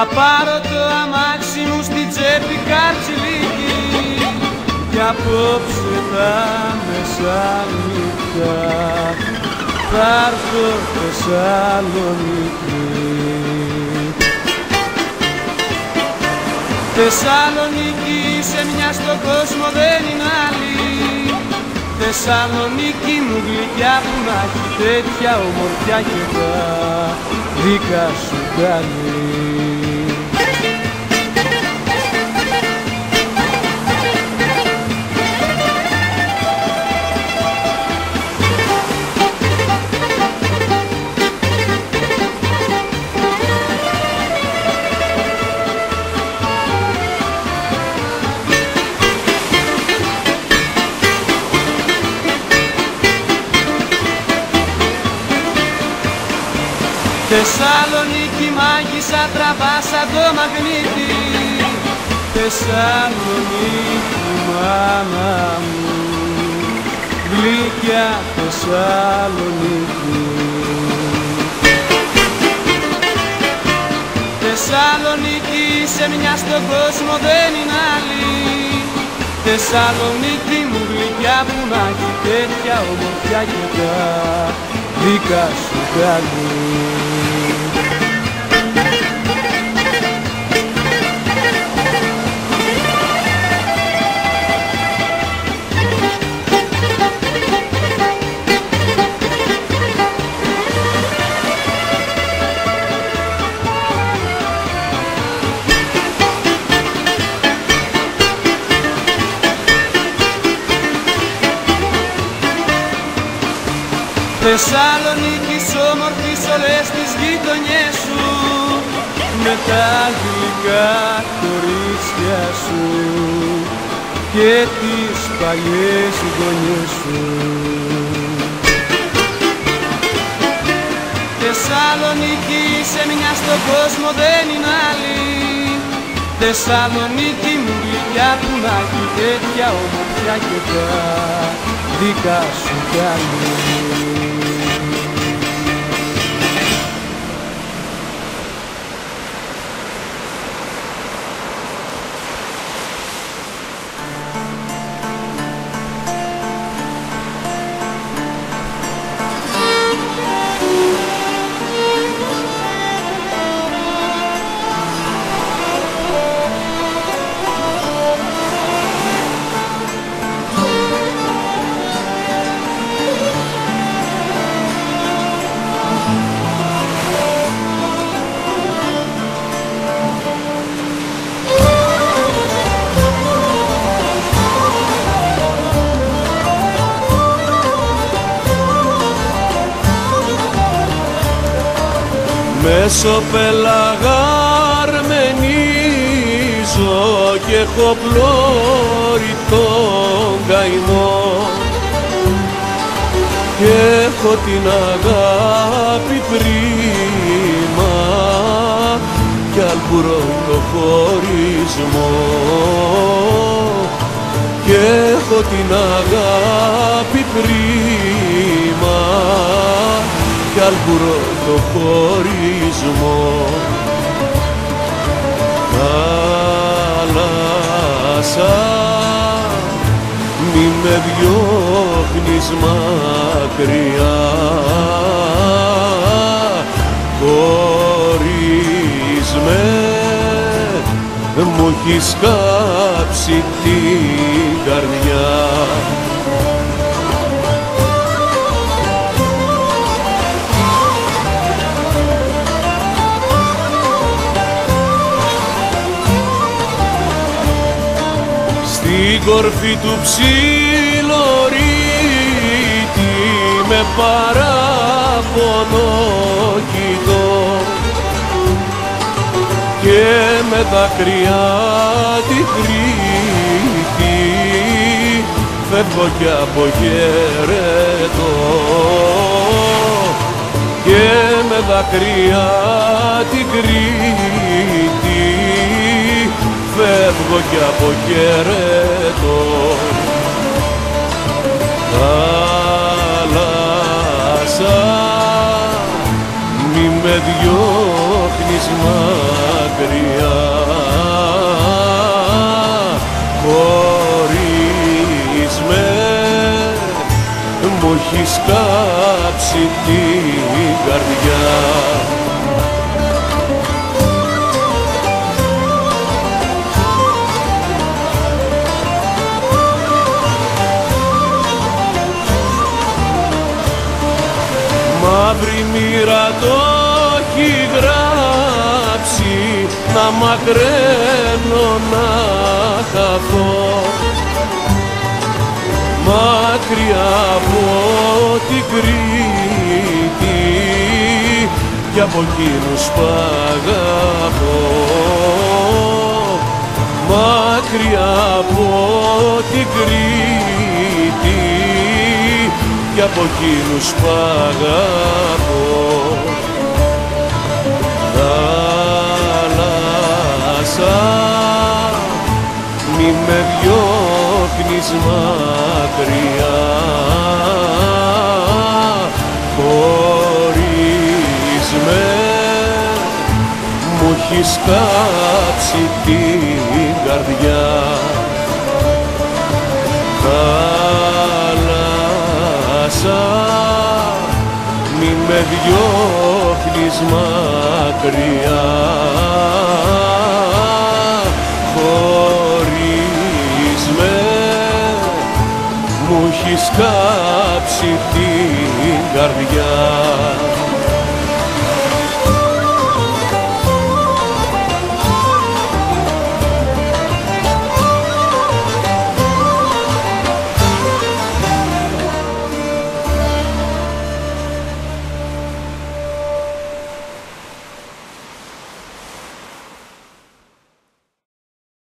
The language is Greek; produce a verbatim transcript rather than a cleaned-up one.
Θα πάρω το αμάξι μου στην τσέπη καρτσιλίκι κι απόψε τα μεσάνυχτα θα έρθω Θεσσαλονίκη. Θεσσαλονίκη είσαι μια στον κόσμο δεν είναι άλλη, Θεσσαλονίκη μου γλυκιά που να έχει τέτοια ομορφιά και τα δικά σου κάνει. Θεσσαλονίκη μάγισσα τραβάσα το μαγνήτη, Θεσσαλονίκη μάνα μου, γλυκιά Θεσσαλονίκη. Θεσσαλονίκη είσαι μια στον κόσμο δεν είναι άλλη, Θεσσαλονίκη μου γλυκιά που να έχει τέτοια ομορφιά και τα δικά σου κάνει. Θεσσαλονίκης όμορφης όλες τις γειτονιές σου με τα γλυκά κορίτσια σου και τις παλιές γωνιές σου. Θεσσαλονίκη είσαι μια στον κόσμο δεν είναι άλλη, Θεσσαλονίκη μου γλυκιά που να έχει τέτοια ομορφιά και τα δικά σου κάνει. Μεσοπελαγαρμενίζω κι έχω πλώρη τον καημό κι έχω την αγάπη πρίμα κι αλπουρώ το χωρισμό κι έχω την αγάπη πρίμα κι αλπουρώ το χωρισμό. Θάλασσα μη με διώχνεις μακριά, χωρίς με μου έχεις κάψει την καρδιά. Στην κορφή του ψιλορίτη με παράπονο κοιτώ και με δάκρυα τη Κρήτη φεύγω κι αποχαιρετώ και με δάκρυα τη Κρήτη φεύγω κι αποχαιρετώ. Θάλασσα μη με διώχνεις μακριά, μακριά, χωρίς με, μου έχεις κάψει την καρδιά. Μαύρη μοίρα το έχει γράψει, να μακραίνω να χαθώ μακριά από την Κρήτη κι από εκείνους που αγαπώ, μακριά από την Κρήτη κι από εκείνους που αγαπώ. Θάλασσα, μη με διώχνεις μακριά, χωρίς με, μου έχεις κάψει την καρδιά. Θάλασσα, μη με διώχνεις μακριά, χωρίς με, μου έχεις κάψει την καρδιά.